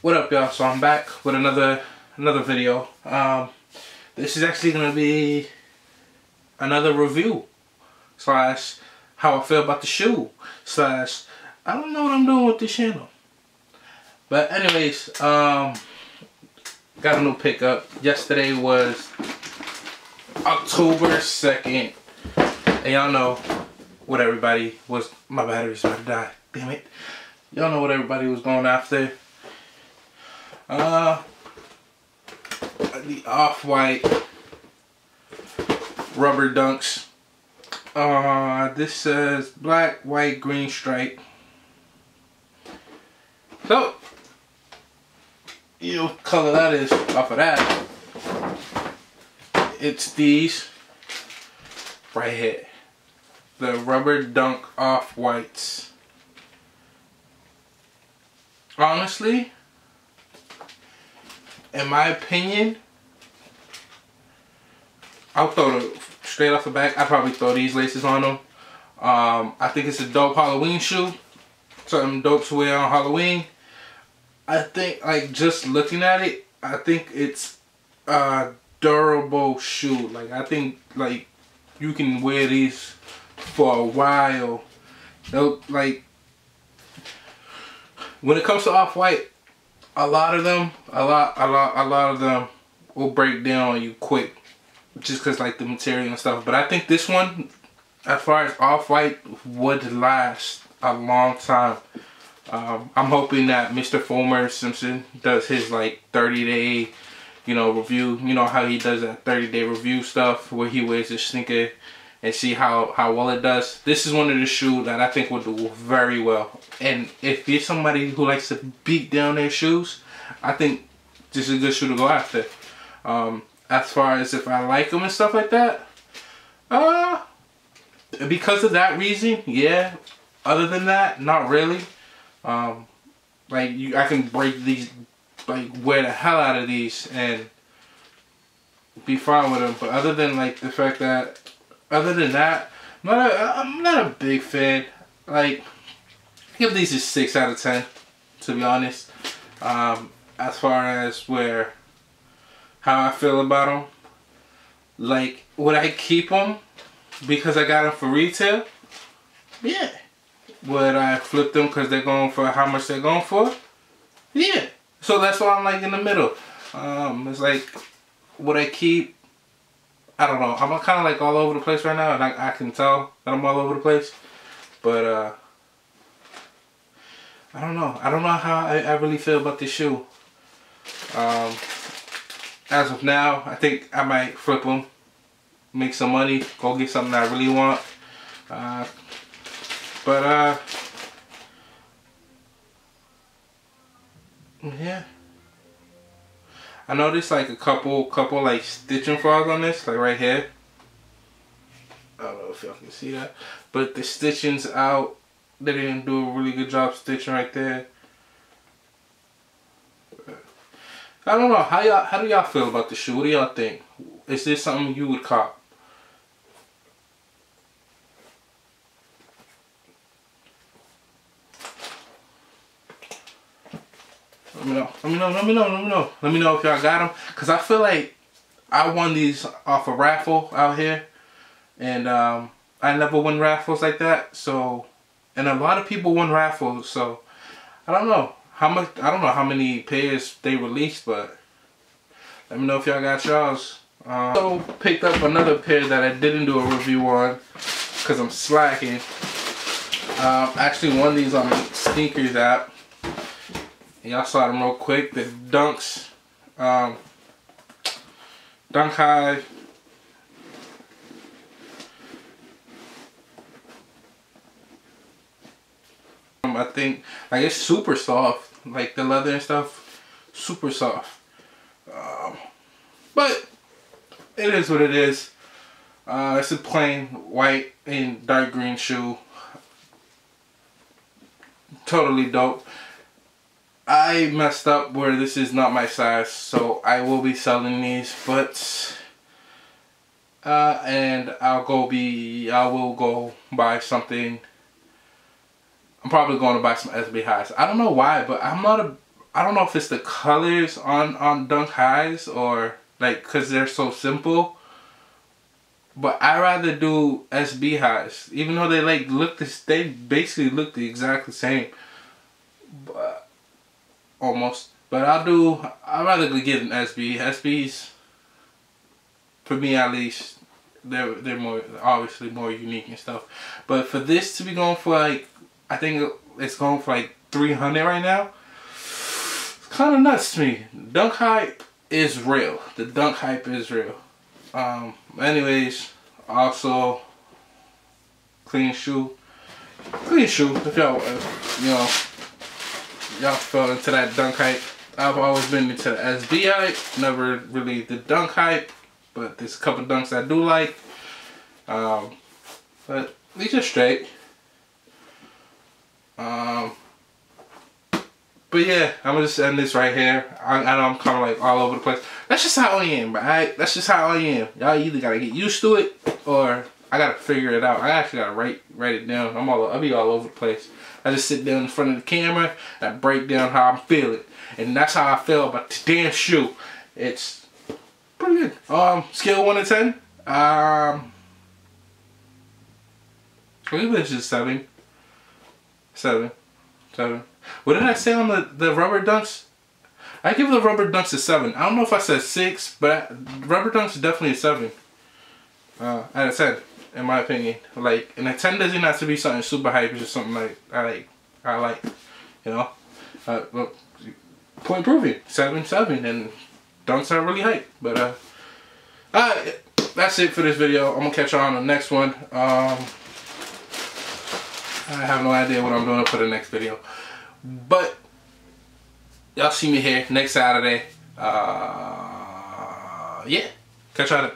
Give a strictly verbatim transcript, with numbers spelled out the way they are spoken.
What up, y'all? So I'm back with another another video. Um, this is actually gonna be another review slash how I feel about the shoe slash I don't know what I'm doing with this channel. But anyways, um, got a new pickup. Yesterday was October second, and y'all know what everybody was. My battery's about to die. Damn it. Y'all know what everybody was going after. Uh, the off-white rubber dunks. Uh, this says black, white, green stripe. So, you know what color that is off of that. It's these right here. The rubber dunk off-whites. Honestly, in my opinion, I'll throw the, straight off the back, I'll probably throw these laces on them. Um, I think it's a dope Halloween shoe. Something dope to wear on Halloween. I think, like, just looking at it, I think it's a durable shoe. Like, I think, like, you can wear these for a while. They'll, like, when it comes to off-white, a lot of them, a lot, a lot, a lot of them will break down on you quick, just cause like the material and stuff. But I think this one, as far as off-white, would last a long time. Um, I'm hoping that Mister Fulmer Simpson does his like thirty day, you know, review. You know how he does that thirty day review stuff where he wears his sneaker and see how, how well it does. This is one of the shoes that I think will do very well. And if you're somebody who likes to beat down their shoes, I think this is a good shoe to go after. Um, as far as if I like them and stuff like that, uh, because of that reason, yeah. Other than that, not really. Um, like, you, I can break these, like, wear the hell out of these and be fine with them. But other than, like, the fact that, Other than that, I'm not, a, I'm not a big fan. Like, I give these a six out of ten, to be honest. Um, as far as where, how I feel about them. Like, would I keep them because I got them for retail? Yeah. Would I flip them because they're going for how much they're going for? Yeah. So that's why I'm, like, in the middle. Um, it's like, would I keep? I don't know. I'm kind of like all over the place right now, and I, I can tell that I'm all over the place. But uh, I don't know. I don't know how I, I really feel about this shoe. Um, as of now, I think I might flip them, make some money, go get something I really want. Uh, but uh, yeah. I noticed like a couple, couple like stitching flaws on this, like right here. I don't know if y'all can see that, but the stitching's out. They didn't do a really good job stitching right there. I don't know how y'all, how do y'all feel about the shoe? What do y'all think? Is this something you would cop? Let me know, let me know, let me know, let me know. Let me know if y'all got them. Because I feel like I won these off a raffle out here. And um, I never win raffles like that. So, and a lot of people won raffles. So, I don't know how much, I don't know how many pairs they released. But, let me know if y'all got y'all's. Um, I also picked up another pair that I didn't do a review on, because I'm slacking. Um, I actually won these on the Sneakers app. Y'all saw them real quick. The Dunks, um, Dunk High, um, I think, like, it's super soft, like the leather and stuff, super soft. Um, but it is what it is. Uh, it's a plain white and dark green shoe. Totally dope. I messed up where this is not my size, so I will be selling these, but uh, and I'll go be I will go buy something. I'm probably going to buy some S B highs. I don't know why, but I'm not a I don't know if it's the colors on on Dunk Highs or like because they're so simple, but I rather do S B highs, even though they like look this they basically look the exact same, but almost. But I'll do I'd rather get an S B. S Bs for me at least, they're they're more obviously more unique and stuff. But for this to be going for like, I think it's going for like three hundred right now, it's kind of nuts to me. Dunk hype is real. The Dunk hype is real. Um, anyways, also clean shoe, clean shoe. If y'all if, you know y'all fell into that Dunk hype. I've always been into the S B hype, never really the Dunk hype. But there's a couple Dunks I do like. Um, but these are straight. Um, but yeah, I'm going to just end this right here. I, I know I'm kind of like all over the place. That's just how I am, right? That's just how I am. Y'all either got to get used to it or I got to figure it out. I actually got to write write it down. I'm all, I'll be all over the place. I just sit down in front of the camera and I break down how I'm feeling. And that's how I feel about the damn shoe. It's pretty good. Um, scale one to ten. Um, I believe it's just seven. Seven. Seven. What did I say on the, the rubber dunks? I give the rubber dunks a seven. I don't know if I said six, but rubber dunks is definitely a seven. Uh, out of ten, in my opinion. Like, and a ten doesn't have to be something super hype. It's just something like I like. I like. You know. Uh, well, point proven. Seven. Seven. And Dunks are really hype, but uh, uh, that's it for this video. I'm gonna catch y'all on the next one. Um, I have no idea what I'm doing for the next video, but y'all see me here next Saturday. Uh, yeah, catch y'all.